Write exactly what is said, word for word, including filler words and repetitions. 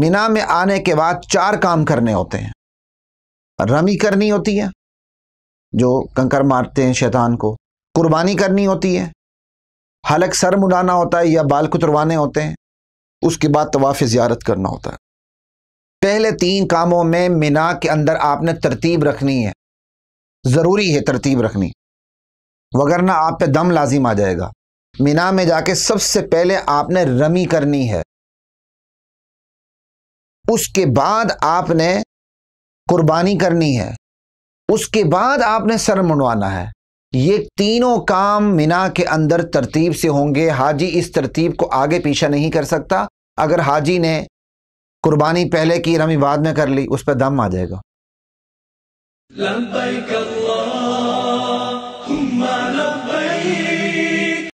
मिना में आने के बाद चार काम करने होते हैं। रमी करनी होती है, जो कंकर मारते हैं शैतान को, कुर्बानी करनी होती है, हलक सर मुड़ाना होता है या बाल कुतरवाने होते हैं, उसके बाद तवाफ ज़ियारत करना होता है। पहले तीन कामों में मिना के अंदर आपने तरतीब रखनी है, ज़रूरी है तरतीब रखनी, वगरना आप पे दम लाजिम आ जाएगा। मिना में जाके सबसे पहले आपने रमी करनी है, उसके बाद आपने कुर्बानी करनी है, उसके बाद आपने सर मुंडवाना है। ये तीनों काम मिना के अंदर तरतीब से होंगे। हाजी इस तरतीब को आगे पीछे नहीं कर सकता। अगर हाजी ने कुर्बानी पहले की, रमी बाद में कर ली, उस पर दम आ जाएगा।